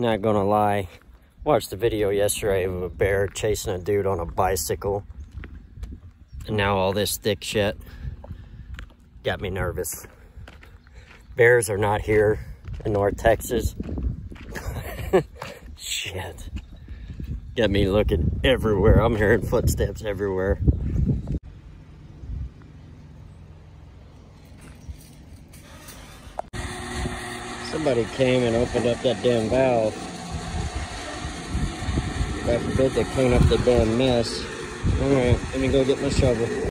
Not gonna lie, watched the video yesterday of a bear chasing a dude on a bicycle. And now all this thick shit got me nervous. Bears are not here in North Texas. Shit. Got me looking everywhere. I'm hearing footsteps everywhere. Somebody came and opened up that damn valve. God forbid they clean up the damn mess. Alright, let me go get my shovel.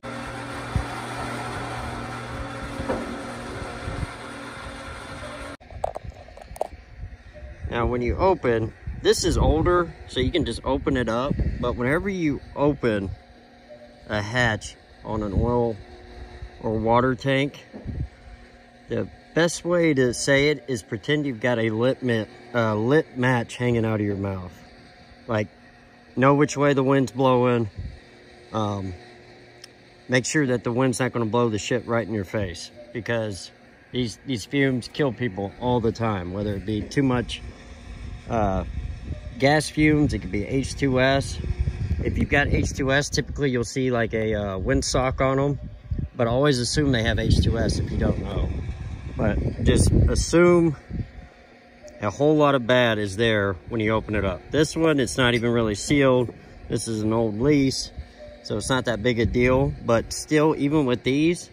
Now when you open, this is older, so you can just open it up. But whenever you open a hatch on an oil or water tank, the best way to say it is pretend you've got a lit match hanging out of your mouth. Like, know which way the wind's blowing. Make sure that the wind's not going to blow the shit right in your face, because these fumes kill people all the time, whether it be too much gas fumes. It could be H2S. If you've got H2S, typically you'll see like a windsock on them, but always assume they have H2S if you don't know. But just assume a whole lot of bad is there when you open it up. This one, it's not even really sealed. This is an old lease, so it's not that big a deal. But still, even with these,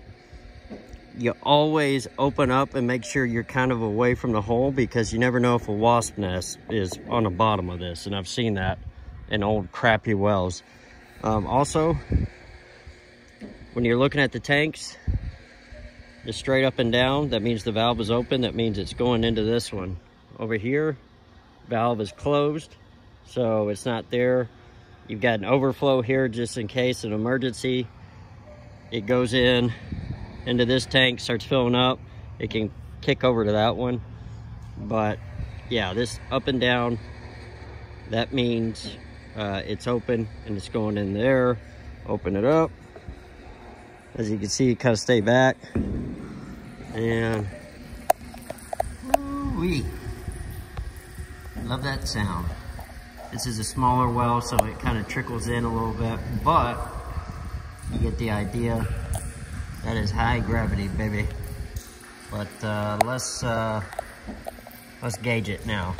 you always open up and make sure you're kind of away from the hole, because you never know if a wasp nest is on the bottom of this. And I've seen that in old crappy wells. Also, when you're looking at the tanks, just straight up and down, that means the valve is open. That means it's going into this one. Over here, valve is closed, so it's not there. You've got an overflow here just in case, an emergency. It goes in, into this tank, starts filling up. It can kick over to that one. But yeah, this up and down, that means it's open and it's going in there. Open it up. As you can see, it kind of stay back. And ooh-wee. Love that sound. This is a smaller well, so it kind of trickles in a little bit, but you get the idea. That is high gravity, baby. But let's gauge it now.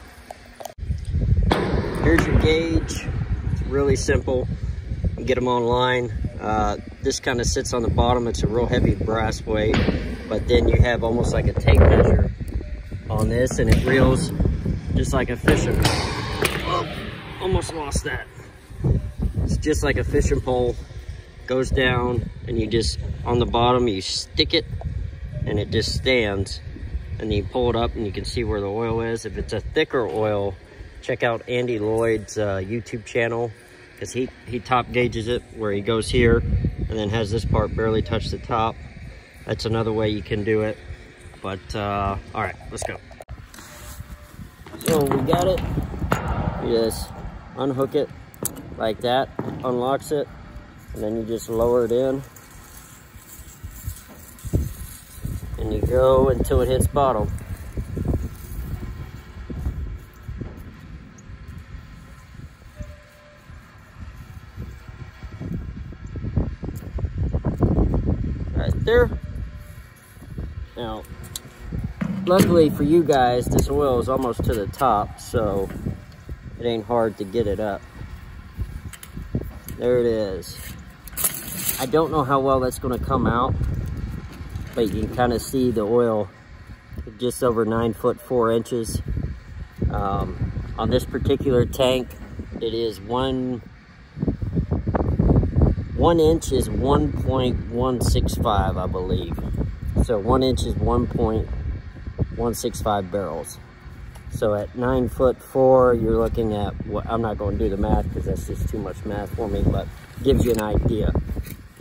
Here's your gauge. It's really simple. You get them online. This kind of sits on the bottom. It's a real heavy brass weight, but then you have almost like a tape measure on this, and it reels just like a fishing pole. Oh, almost lost that. It's just like a fishing pole. Goes down, and you just, on the bottom, you stick it, and it just stands, and you pull it up, and you can see where the oil is. If it's a thicker oil, check out Andy Lloyd's YouTube channel, because he top gauges it, where he goes here and then has this part barely touch the top. That's another way you can do it. But all right, let's go. So we got it. You just unhook it like that, unlocks it, and then you just lower it in, and you go until it hits bottom. There. Now, luckily for you guys, this oil is almost to the top, so it ain't hard to get it up. There it is. I don't know how well that's going to come out, but you can kind of see the oil just over 9 foot 4 inches. On this particular tank, it is one inch is 1.165, I believe. So 1 inch is 1.165 barrels. So at 9 foot 4, you're looking at, well, I'm not going to do the math because that's just too much math for me, but gives you an idea.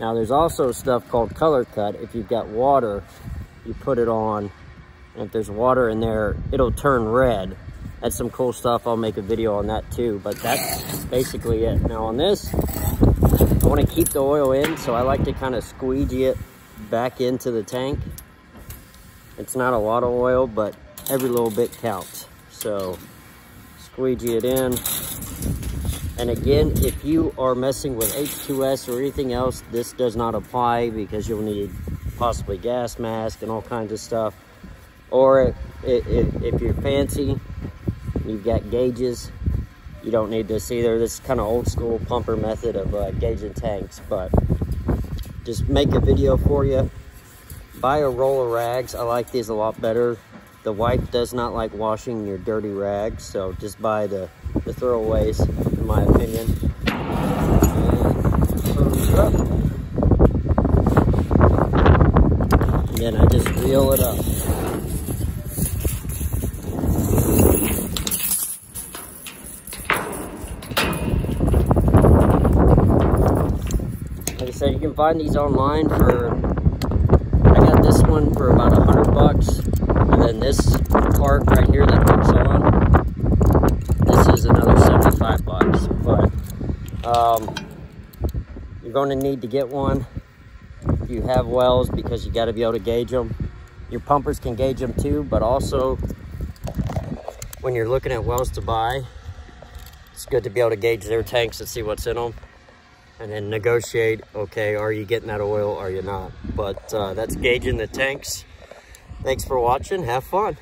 Now there's also stuff called color cut. If you've got water, you put it on, and if there's water in there, it'll turn red. That's some cool stuff. I'll make a video on that too, but that's basically it. Now on this, I want to keep the oil in, so I like to kind of squeegee it back into the tank. It's not a lot of oil, but every little bit counts. So squeegee it in. And again, if you are messing with H2S or anything else, this does not apply because you'll need possibly gas mask and all kinds of stuff. Or if you're fancy, you've got gauges, you don't need this either. This is kind of old school pumper method of gauging tanks, but just make a video for you. Buy a roll of rags. I like these a lot better. The wife does not like washing your dirty rags, so just buy the throwaways, in my opinion. And then I just reel it up. Like I said, you can find these online for, I got this one for about $100. And then this part right here that hooks on, this is another $75. But you're going to need to get one if you have wells, because you got to be able to gauge them. Your pumpers can gauge them too, but also when you're looking at wells to buy, it's good to be able to gauge their tanks and see what's in them, and then negotiate, okay, are you getting that oil or are you not? But that's gauging the tanks. Thanks for watching. Have fun.